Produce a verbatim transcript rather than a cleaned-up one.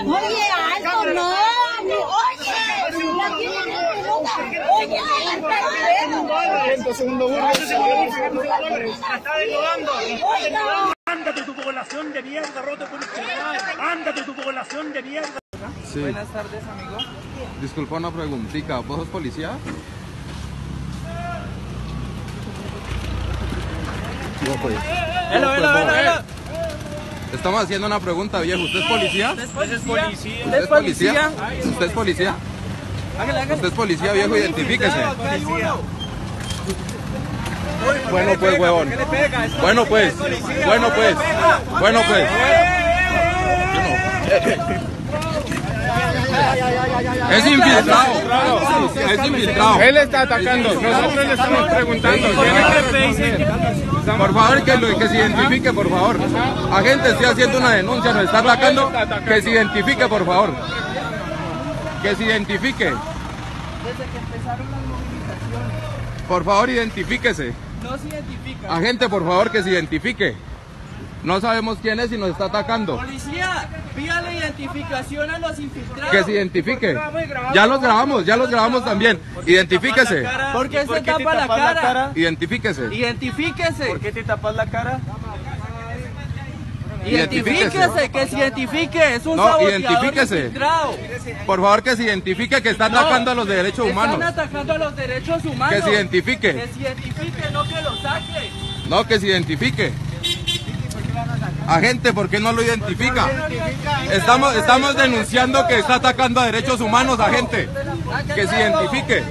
Oye, alto, no, oye, la tiene en pelota, oye, alto, segundo gol, está desnudando, ándate tu población de mierda, roto por el chaval, ándate tu población de mierda. Sí. Buenas tardes, amigo. Disculpa una preguntita, ¿vos sos policía? No, pues. Hello, hello, hello, hello. Estamos haciendo una pregunta, viejo. ¿Usted es policía? ¿Usted es policía? ¿Usted es policía? ¿Usted es policía? ¿Usted es policía, viejo? Identifíquese. Bueno pues, huevón. Bueno pues. Bueno pues. Bueno pues. Es infiltrado. Es infiltrado. Él está atacando. Nosotros le estamos preguntando. Por favor, que, lo, que se identifique, por favor. Agente, estoy haciendo una denuncia, nos está atacando. Que se identifique, por favor. Que se identifique. Desde que empezaron las movilizaciones. Por favor, identifíquese. No se identifica. Agente, por favor, que se identifique. No sabemos quién es y nos está atacando. Policía, pida la identificación a los infiltrados. Que se identifique. Ya los grabamos, ya los grabamos también. Identifíquese. ¿Por qué se tapa la cara? Identifíquese. Identifíquese. ¿Por qué te tapas la cara? Identifíquese, que se identifique. Es un saboteador infiltrado. Por favor, que se identifique, que está atacando a los derechos humanos. Están atacando a los derechos humanos. Que se identifique. Que se identifique, no que lo saque. No, que se identifique. Agente, ¿por qué no lo identifica? Estamos, estamos denunciando que está atacando a derechos humanos, agente. Que se identifique.